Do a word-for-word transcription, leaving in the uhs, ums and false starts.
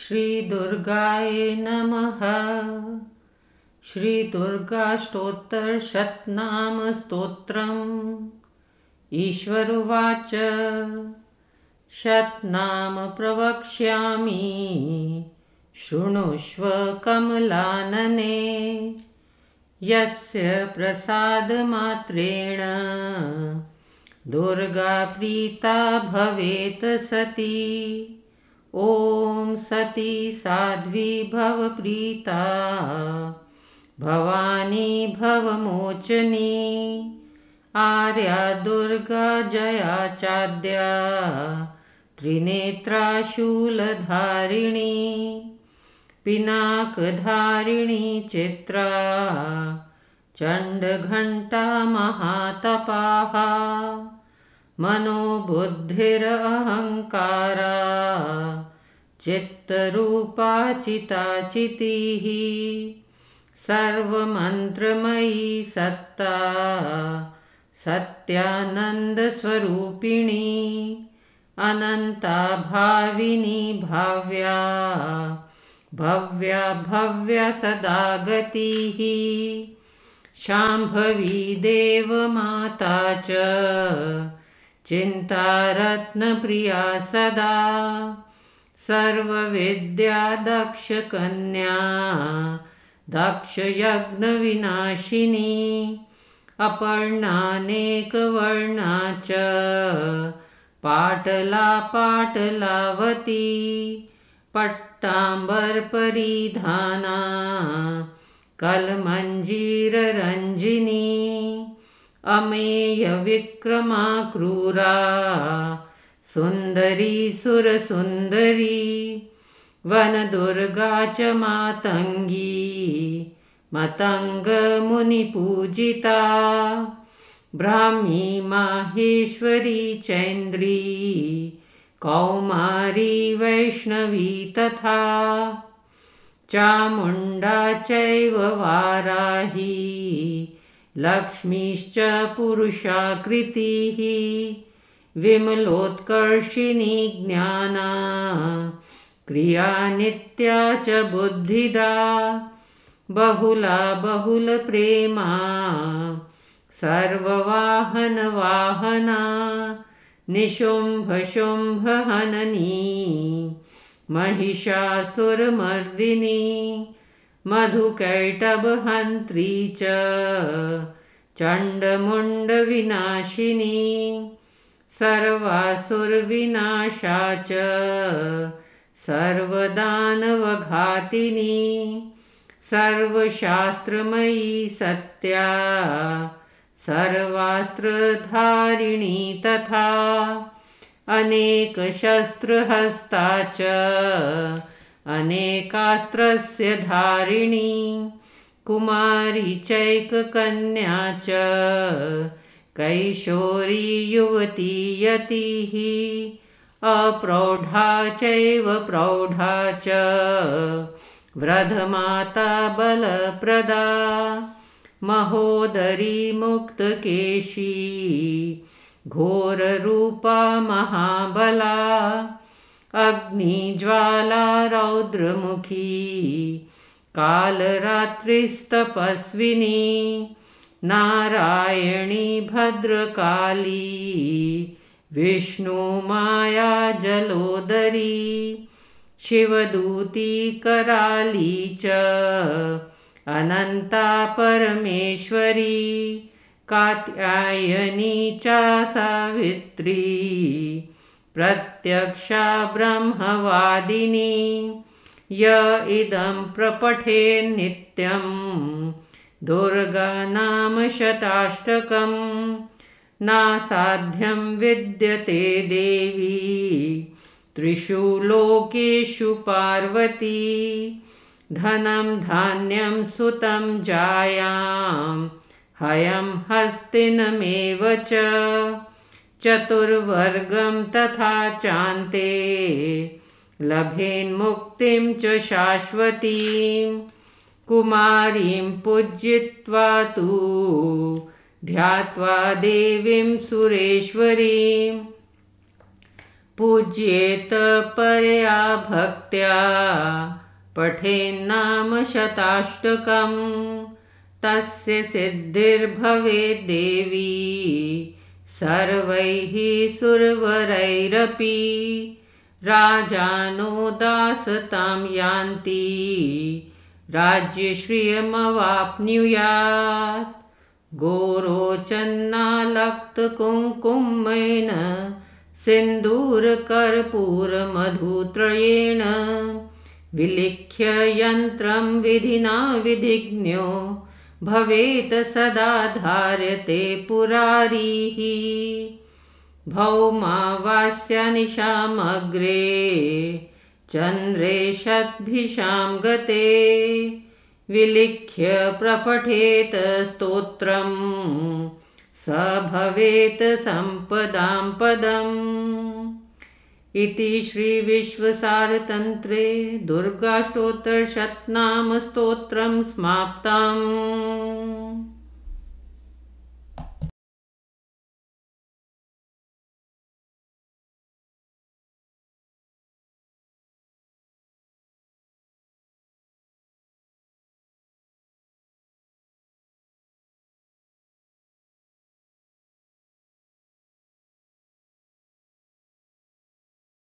श्री दुर्गाय नमः। श्री दुर्गा स्तोत्र शतनाम स्तोत्रम्। ईश्वरुवाच शतनाम प्रवक्ष्यामि शृणुष्व कमलानने। यस्य प्रसादमात्रेण दुर्गा प्रीता भवेत् सती। ओम सती साध्वी भव प्रीता भवानी भवमोचनी। आर्या दुर्गा जया चाद्या त्रिनेत्रा शूलधारिणी। पिनाकधारिणी चित्रा चण्डघण्टा महातपाः। मनोबुद्धिरहङ्कारा चित्तरूपा चिताचितिः। सर्वमन्त्रमयी सत्ता सत्यानन्दस्वरूपिणी। अनन्ता भाविनी भाव्या भव्या भव्या सदा गतिः। शाम्भवी देवमाता च चिन्तारत्नप्रिया सदा। सर्वविद्या दक्षकन्या दक्षयज्ञविनाशिनी। अपर्णानेकवर्णा च पाटला पाटलावती। पट्टाम्बरपरिधाना कलमञ्जीररञ्जिनी। अमेयविक्रमा क्रूरा सुन्दरी सुरसुन्दरी। वनदुर्गा च मातङ्गी मतङ्गमुनिपूजिता। ब्राह्मी माहेश्वरी चैन्द्री कौमारी वैष्णवी तथा। चामुण्डा चैव वाराही लक्ष्मीश्च पुरुषाकृतिः। विमलोत्कर्षिणी ज्ञाना क्रिया नित्या च बुद्धिदा। बहुला बहुलप्रेमा सर्ववाहनवाहना। निशुम्भशुम्भहननी महिषासुरमर्दिनी। मधुकैटभहन्त्री च चण्डमुण्डविनाशिनी। सर्वासुरविनाशा च सर्वदानवघातिनी। सर्वशास्त्रमयी सत्या सर्वास्त्रधारिणी तथा। अनेकशस्त्रहस्ता च अनेकास्त्रस्य धारिणी। कुमारी चैककन्या च कैशोरी युवती यतिः। अप्रौढा चैव प्रौढा च वृद्धमाता बलप्रदा। महोदरी मुक्तकेशी घोररूपा महाबला। अग्निज्वाला रौद्रमुखी कालरात्रिस्तपस्विनी। नारायणी भद्रकाली विष्णुमाया जलोदरी। शिवदूती कराली च अनन्ता परमेश्वरी। कात्यायनी च सावित्री प्रत्यक्षा ब्रह्मवादिनी। य इदं प्रपठे नित्यं दुर्गा नाम शताष्टकं। नासाध्यं विद्यते देवी त्रिषु लोकेषु पार्वती। धनं धान्यं सुतं जायाम् हयं हस्तिनमेव च। चतुर्वर्गं तथा चान्ते लभेन्मुक्तिं च शाश्वतीं। कुमारीं पूजयित्वा तु ध्यात्वा देवीं सुरेश्वरीं। पूज्येत परया भक्त्या पठेन्नाम शताष्टकम् तस्य सिद्धिर्भवेत् देवी सर्वैः सुरवरैरपि राजानो दासतां यान्ति राज्यश्रियमवाप्नुयात् गोरोचन्नालक्तकुङ्कुमेन सिन्दूरकर्पूरमधुत्रयेण विलिख्य यन्त्रं विधिना विधिज्ञो भवेत सदा धार्यते पुरारीः भौमावास्यानिशामग्रे चन्द्रे शतभिषां गते विलिख्य प्रपठेत स्तोत्रं स भवेत सम्पदां पदम्। इति श्री विश्वसारतन्त्रे दुर्गाष्टोत्तरशतनाम स्तोत्रं समाप्तम्।